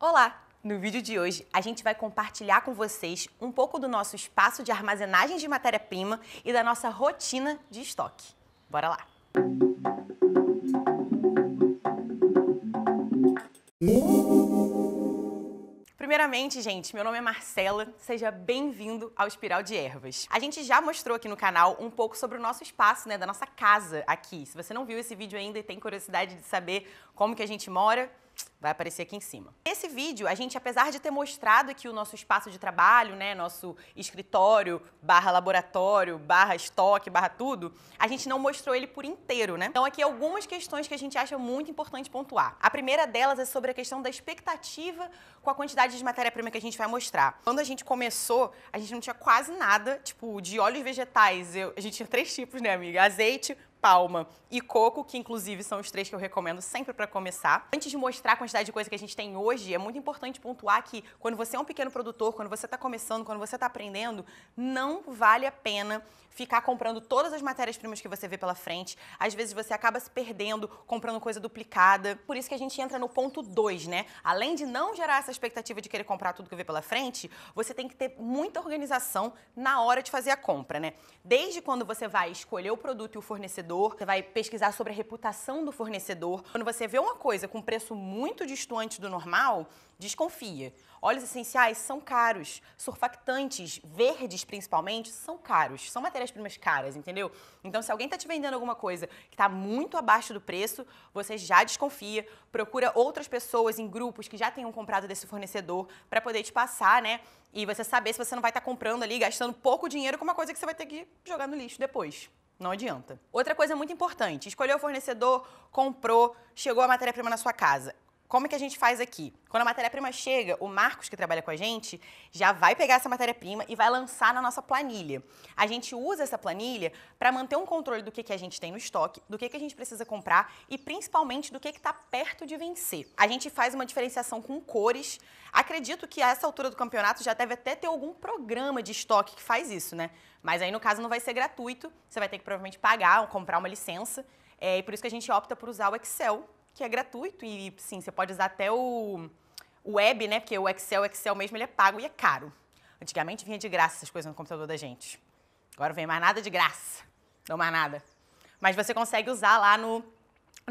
Olá! No vídeo de hoje, a gente vai compartilhar com vocês um pouco do nosso espaço de armazenagem de matéria-prima e da nossa rotina de estoque. Bora lá! Primeiramente, gente, meu nome é Marcella, seja bem-vindo ao Espiral de Ervas. A gente já mostrou aqui no canal um pouco sobre o nosso espaço, né, da nossa casa aqui. Se você não viu esse vídeo ainda e tem curiosidade de saber como que a gente mora, vai aparecer aqui em cima. Nesse vídeo, a gente, apesar de ter mostrado aqui o nosso espaço de trabalho, né, nosso escritório, barra laboratório, barra estoque, barra tudo, a gente não mostrou ele por inteiro, né? Então aqui algumas questões que a gente acha muito importante pontuar. A primeira delas é sobre a questão da expectativa com a quantidade de matéria-prima que a gente vai mostrar. Quando a gente começou, a gente não tinha quase nada, tipo, de óleos vegetais. A gente tinha três tipos, né, amiga? Azeite, palma e coco, que inclusive são os três que eu recomendo sempre para começar. Antes de mostrar a quantidade de coisa que a gente tem hoje, é muito importante pontuar que quando você é um pequeno produtor, quando você está começando, quando você está aprendendo, não vale a pena ficar comprando todas as matérias-primas que você vê pela frente. Às vezes você acaba se perdendo, comprando coisa duplicada. Por isso que a gente entra no ponto 2, né? Além de não gerar essa expectativa de querer comprar tudo que vê pela frente, você tem que ter muita organização na hora de fazer a compra, né? Desde quando você vai escolher o produto e o fornecedor, você vai pesquisar sobre a reputação do fornecedor. Quando você vê uma coisa com preço muito distante do normal, desconfia. Óleos essenciais são caros, surfactantes verdes principalmente são caros, são matérias-primas caras, entendeu? Então se alguém está te vendendo alguma coisa que está muito abaixo do preço, você já desconfia, procura outras pessoas em grupos que já tenham comprado desse fornecedor para poder te passar, né? E você saber se você não vai estar comprando ali, gastando pouco dinheiro com uma coisa que você vai ter que jogar no lixo depois. Não adianta. Outra coisa muito importante, escolheu o fornecedor, comprou, chegou a matéria-prima na sua casa. Como é que a gente faz aqui? Quando a matéria-prima chega, o Marcos, que trabalha com a gente, já vai pegar essa matéria-prima e vai lançar na nossa planilha. A gente usa essa planilha para manter um controle do que a gente tem no estoque, do que a gente precisa comprar e, principalmente, do que está perto de vencer. A gente faz uma diferenciação com cores. Acredito que, a essa altura do campeonato, já deve até ter algum programa de estoque que faz isso, né? Mas aí, no caso, não vai ser gratuito. Você vai ter que, provavelmente, pagar ou comprar uma licença. E por isso que a gente opta por usar o Excel, que é gratuito e, sim, você pode usar até o web, né? Porque o Excel mesmo, ele é pago e é caro. Antigamente vinha de graça essas coisas no computador da gente. Agora não vem mais nada de graça. Não mais nada. Mas você consegue usar lá no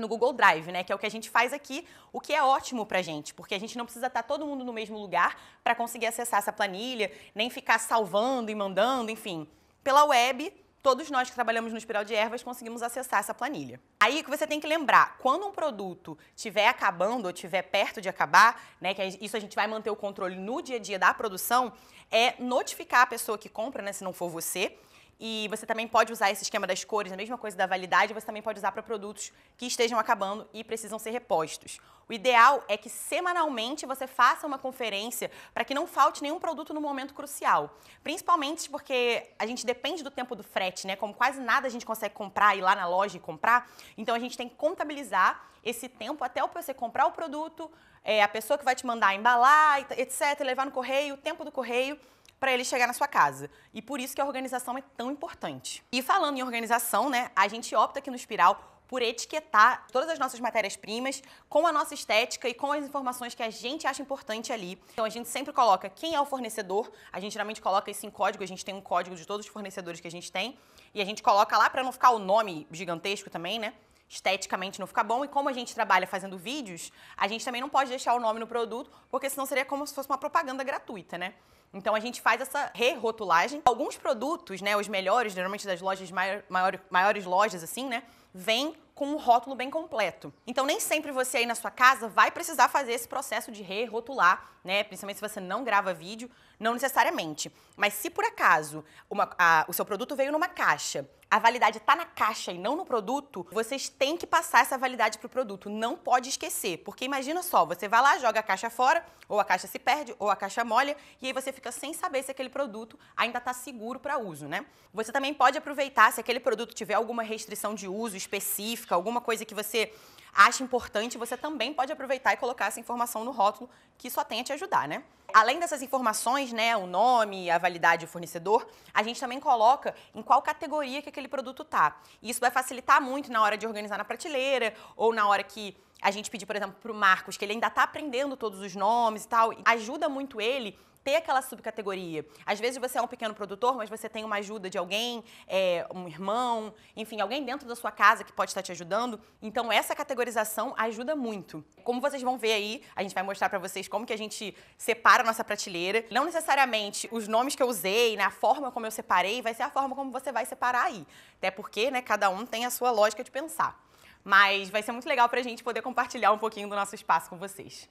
Google Drive, né? Que é o que a gente faz aqui, o que é ótimo pra gente, porque a gente não precisa estar todo mundo no mesmo lugar para conseguir acessar essa planilha, nem ficar salvando e mandando, enfim. Pela web, todos nós que trabalhamos no Espiral de Ervas conseguimos acessar essa planilha. Aí que você tem que lembrar, quando um produto estiver acabando ou estiver perto de acabar, né, que isso a gente vai manter o controle no dia a dia da produção, é notificar a pessoa que compra, né, se não for você. E você também pode usar esse esquema das cores, a mesma coisa da validade, você também pode usar para produtos que estejam acabando e precisam ser repostos. O ideal é que semanalmente você faça uma conferência para que não falte nenhum produto no momento crucial. Principalmente porque a gente depende do tempo do frete, né? Como quase nada a gente consegue comprar, ir lá na loja e comprar, então a gente tem que contabilizar esse tempo até você comprar o produto, a pessoa que vai te mandar embalar, etc., levar no correio, o tempo do correio, para ele chegar na sua casa. E por isso que a organização é tão importante. E falando em organização, né, a gente opta aqui no Espiral por etiquetar todas as nossas matérias-primas com a nossa estética e com as informações que a gente acha importante ali. Então a gente sempre coloca quem é o fornecedor, a gente geralmente coloca isso em código, a gente tem um código de todos os fornecedores que a gente tem, e a gente coloca lá para não ficar o nome gigantesco também, né? Esteticamente não fica bom, e como a gente trabalha fazendo vídeos, a gente também não pode deixar o nome no produto, porque senão seria como se fosse uma propaganda gratuita, né? Então a gente faz essa re-rotulagem. Alguns produtos, né, os melhores, geralmente das lojas maiores lojas assim, né, vêm com um rótulo bem completo. Então nem sempre você aí na sua casa vai precisar fazer esse processo de re-rotular, né, principalmente se você não grava vídeo, não necessariamente. Mas se por acaso o seu produto veio numa caixa, a validade está na caixa e não no produto, vocês têm que passar essa validade para o produto, não pode esquecer, porque imagina só, você vai lá, joga a caixa fora, ou a caixa se perde, ou a caixa molha, e aí você fica sem saber se aquele produto ainda está seguro para uso, né? Você também pode aproveitar, se aquele produto tiver alguma restrição de uso específica, alguma coisa que você acha importante, você também pode aproveitar e colocar essa informação no rótulo, que só tem a te ajudar, né? Além dessas informações, né, o nome, a validade, o fornecedor, a gente também coloca em qual categoria que aquele produto tá. Isso vai facilitar muito na hora de organizar na prateleira ou na hora que a gente pedir, por exemplo, pro Marcos, que ele ainda tá aprendendo todos os nomes e tal, ajuda muito ele ter aquela subcategoria. Às vezes você é um pequeno produtor, mas você tem uma ajuda de alguém, um irmão, enfim, alguém dentro da sua casa que pode estar te ajudando. Então essa categorização ajuda muito. Como vocês vão ver aí, a gente vai mostrar pra vocês como que a gente separa a nossa prateleira. Não necessariamente os nomes que eu usei, né, a forma como eu separei, vai ser a forma como você vai separar aí. Até porque, né, cada um tem a sua lógica de pensar. Mas vai ser muito legal pra gente poder compartilhar um pouquinho do nosso espaço com vocês.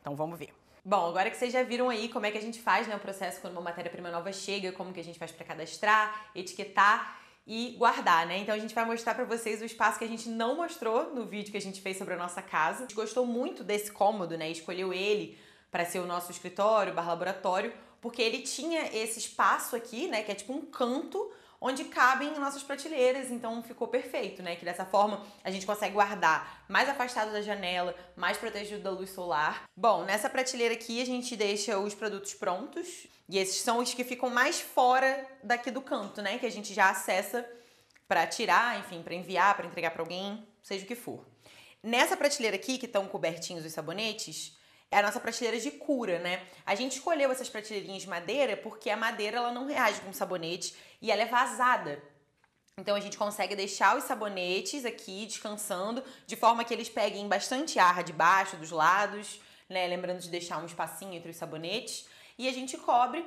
Então vamos ver. Bom, agora que vocês já viram aí como é que a gente faz, né, o processo quando uma matéria-prima nova chega, como que a gente faz para cadastrar, etiquetar e guardar, né? Então a gente vai mostrar para vocês o espaço que a gente não mostrou no vídeo que a gente fez sobre a nossa casa. A gente gostou muito desse cômodo, né, escolheu ele para ser o nosso escritório, bar laboratório, porque ele tinha esse espaço aqui, né, que é tipo um canto onde cabem nossas prateleiras, então ficou perfeito, né? Que dessa forma a gente consegue guardar mais afastado da janela, mais protegido da luz solar. Bom, nessa prateleira aqui a gente deixa os produtos prontos e esses são os que ficam mais fora daqui do canto, né? Que a gente já acessa para tirar, enfim, para enviar, para entregar para alguém, seja o que for. Nessa prateleira aqui, que estão cobertinhos os sabonetes, é a nossa prateleira de cura, né? A gente escolheu essas prateleirinhas de madeira porque a madeira ela não reage com sabonete e ela é vazada. Então a gente consegue deixar os sabonetes aqui descansando, de forma que eles peguem bastante ar de baixo, dos lados, né? Lembrando de deixar um espacinho entre os sabonetes. E a gente cobre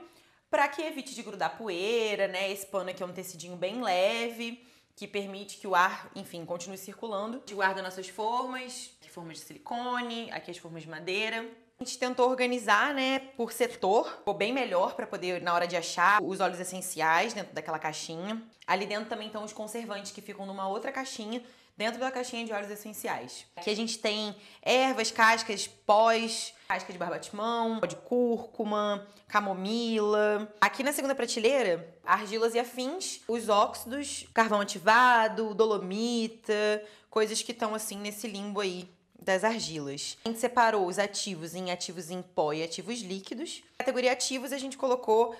para que evite de grudar poeira, né? Esse pano aqui é um tecidinho bem leve, que permite que o ar, enfim, continue circulando. A gente guarda nossas formas, aqui formas de silicone, aqui as formas de madeira. A gente tentou organizar, né, por setor. Ficou bem melhor para poder, na hora de achar, os óleos essenciais dentro daquela caixinha. Ali dentro também estão os conservantes, que ficam numa outra caixinha, dentro da caixinha de óleos essenciais. Aqui a gente tem ervas, cascas, pós, casca de barbatimão, pó de cúrcuma, camomila. Aqui na segunda prateleira, argilas e afins, os óxidos, carvão ativado, dolomita, coisas que estão assim nesse limbo aí das argilas. A gente separou os ativos em pó e ativos líquidos. Na categoria ativos a gente colocou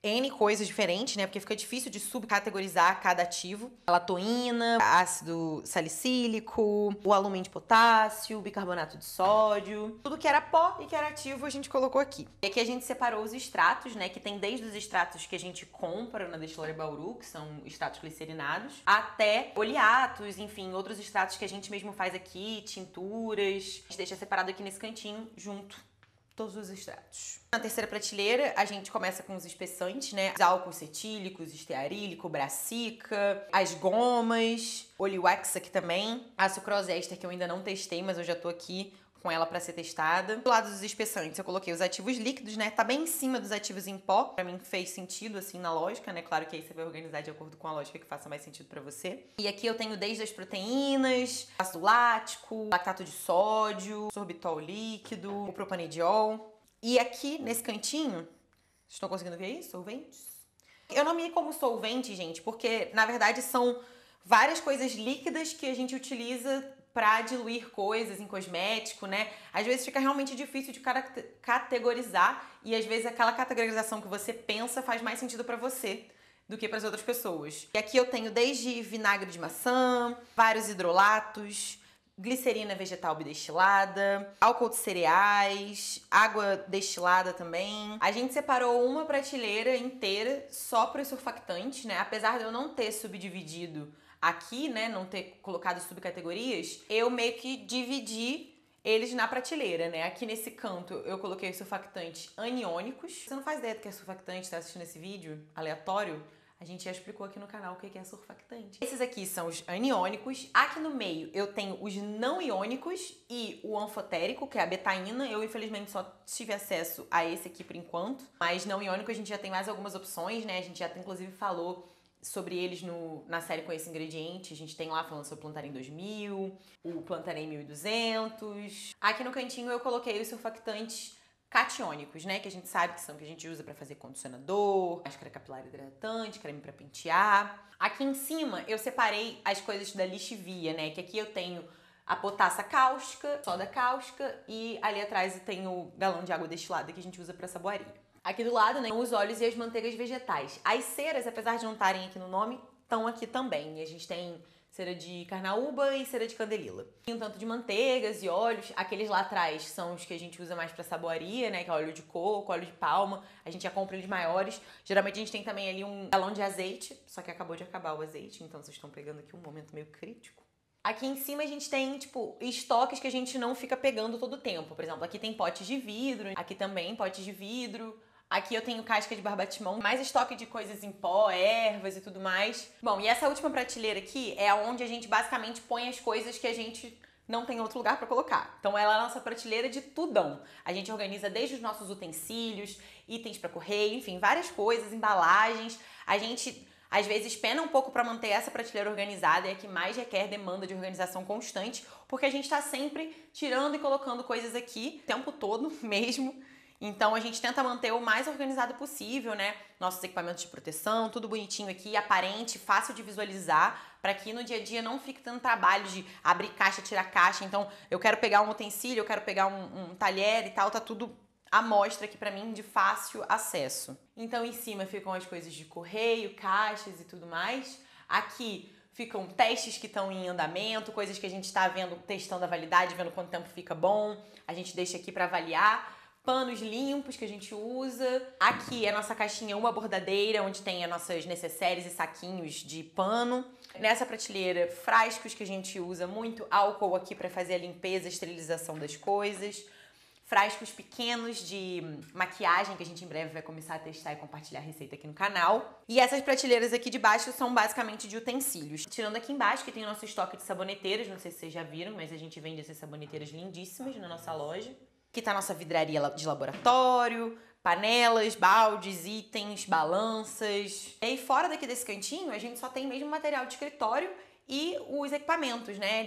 N coisas diferentes, né? Porque fica difícil de subcategorizar cada ativo. A latoína, ácido salicílico, o alumínio de potássio, bicarbonato de sódio. Tudo que era pó e que era ativo a gente colocou aqui. E aqui a gente separou os extratos, né? Que tem desde os extratos que a gente compra na Destilaria Bauru, que são extratos glicerinados, até oleatos, enfim, outros extratos que a gente mesmo faz aqui, tinturas. A gente deixa separado aqui nesse cantinho, junto todos os extratos. Na terceira prateleira, a gente começa com os espessantes, né? Os álcools cetílicos, estearílico, brassica, as gomas, oliwax aqui também, a sucrose éster que eu ainda não testei, mas eu já tô aqui com ela para ser testada. Do lado dos espessantes, eu coloquei os ativos líquidos, né? Tá bem em cima dos ativos em pó. Pra mim fez sentido, assim, na lógica, né? Claro que aí você vai organizar de acordo com a lógica que faça mais sentido pra você. E aqui eu tenho desde as proteínas, ácido lático, lactato de sódio, sorbitol líquido, o propanediol. E aqui, nesse cantinho, vocês estão conseguindo ver aí? Solventes. Eu nomeei como solvente, gente, porque, na verdade, são várias coisas líquidas que a gente utiliza para diluir coisas em cosmético, né? Às vezes fica realmente difícil de categorizar e às vezes aquela categorização que você pensa faz mais sentido para você do que para as outras pessoas. E aqui eu tenho desde vinagre de maçã, vários hidrolatos, glicerina vegetal bidestilada, álcool de cereais, água destilada também. A gente separou uma prateleira inteira só para os surfactantes, né? Apesar de eu não ter subdividido aqui, né, não ter colocado subcategorias, eu meio que dividi eles na prateleira, né? Aqui nesse canto eu coloquei os surfactantes aniônicos. Você não faz ideia do que é surfactante, tá assistindo esse vídeo aleatório? A gente já explicou aqui no canal o que é surfactante. Esses aqui são os aniônicos. Aqui no meio eu tenho os não iônicos e o anfotérico, que é a betaína. Eu, infelizmente, só tive acesso a esse aqui por enquanto. Mas não iônico a gente já tem mais algumas opções, né? A gente já inclusive falou sobre eles na série com esse ingrediente. A gente tem lá falando sobre o Plantarém 2000, o Plantarém 1200. Aqui no cantinho eu coloquei os surfactantes catiônicos, né? Que a gente sabe que são que a gente usa para fazer condicionador, máscara capilar hidratante, creme para pentear. Aqui em cima eu separei as coisas da lixivia, né? Que aqui eu tenho a potassa cáustica, soda cáustica e ali atrás eu tenho o galão de água destilada que a gente usa para saboaria. Aqui do lado, né, os óleos e as manteigas vegetais. As ceras, apesar de não estarem aqui no nome, estão aqui também. E a gente tem cera de carnaúba e cera de candelila. Tem um tanto de manteigas e óleos. Aqueles lá atrás são os que a gente usa mais pra saboaria, né? Que é óleo de coco, óleo de palma. A gente já compra eles maiores. Geralmente a gente tem também ali um galão de azeite, só que acabou de acabar o azeite, então vocês estão pegando aqui um momento meio crítico. Aqui em cima a gente tem, tipo, estoques que a gente não fica pegando todo o tempo. Por exemplo, aqui tem potes de vidro, aqui também potes de vidro. Aqui eu tenho casca de barbatimão, mais estoque de coisas em pó, ervas e tudo mais. Bom, e essa última prateleira aqui é onde a gente basicamente põe as coisas que a gente não tem outro lugar pra colocar. Então ela é a nossa prateleira de tudão. A gente organiza desde os nossos utensílios, itens pra correio, enfim, várias coisas, embalagens. A gente, às vezes, pena um pouco pra manter essa prateleira organizada, é a que mais requer demanda de organização constante, porque a gente tá sempre tirando e colocando coisas aqui, o tempo todo mesmo. Então a gente tenta manter o mais organizado possível, né? Nossos equipamentos de proteção, tudo bonitinho aqui, aparente, fácil de visualizar, para que no dia a dia não fique tanto trabalho de abrir caixa, tirar caixa. Então eu quero pegar um utensílio, eu quero pegar um talher e tal, tá tudo à mostra aqui para mim, de fácil acesso. Então em cima ficam as coisas de correio, caixas e tudo mais. Aqui ficam testes que estão em andamento, coisas que a gente está vendo, testando a validade, vendo quanto tempo fica bom. A gente deixa aqui para avaliar. Panos limpos que a gente usa. Aqui é a nossa caixinha uma bordadeira, onde tem as nossas necessaires e saquinhos de pano. Nessa prateleira, frascos que a gente usa muito. Álcool aqui para fazer a limpeza, a esterilização das coisas. Frascos pequenos de maquiagem, que a gente em breve vai começar a testar e compartilhar a receita aqui no canal. E essas prateleiras aqui de baixo são basicamente de utensílios. Tirando aqui embaixo, que tem o nosso estoque de saboneteiras. Não sei se vocês já viram, mas a gente vende essas saboneteiras lindíssimas na nossa loja. Aqui tá a nossa vidraria de laboratório, panelas, baldes, itens, balanças. E aí fora daqui desse cantinho, a gente só tem mesmo material de escritório e os equipamentos, né,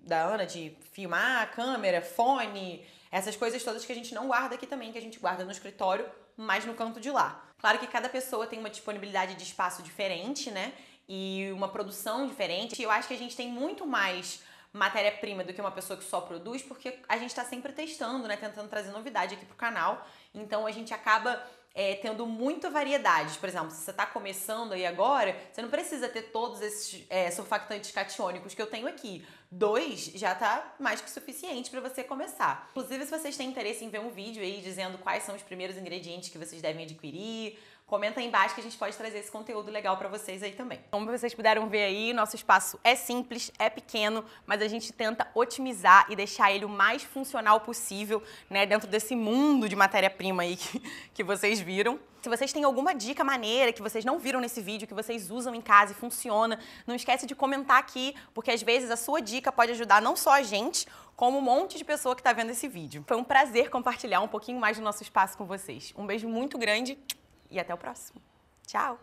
da Ana, de filmar, câmera, fone, essas coisas todas que a gente não guarda aqui também, que a gente guarda no escritório, mas no canto de lá. Claro que cada pessoa tem uma disponibilidade de espaço diferente, né, e uma produção diferente. Eu acho que a gente tem muito mais matéria-prima do que uma pessoa que só produz, porque a gente tá sempre testando, né? Tentando trazer novidade aqui pro canal. Então a gente acaba tendo muita variedade. Por exemplo, se você tá começando aí agora, você não precisa ter todos esses surfactantes catiônicos que eu tenho aqui. 2 já tá mais que suficiente pra você começar. Inclusive, se vocês têm interesse em ver um vídeo aí dizendo quais são os primeiros ingredientes que vocês devem adquirir, comenta aí embaixo que a gente pode trazer esse conteúdo legal pra vocês aí também. Como vocês puderam ver aí, nosso espaço é simples, é pequeno, mas a gente tenta otimizar e deixar ele o mais funcional possível, né, dentro desse mundo de matéria-prima aí que vocês viram. Se vocês têm alguma dica maneira que vocês não viram nesse vídeo, que vocês usam em casa e funciona, não esquece de comentar aqui, porque às vezes a sua dica pode ajudar não só a gente, como um monte de pessoa que tá vendo esse vídeo. Foi um prazer compartilhar um pouquinho mais do nosso espaço com vocês. Um beijo muito grande. E até o próximo. Tchau!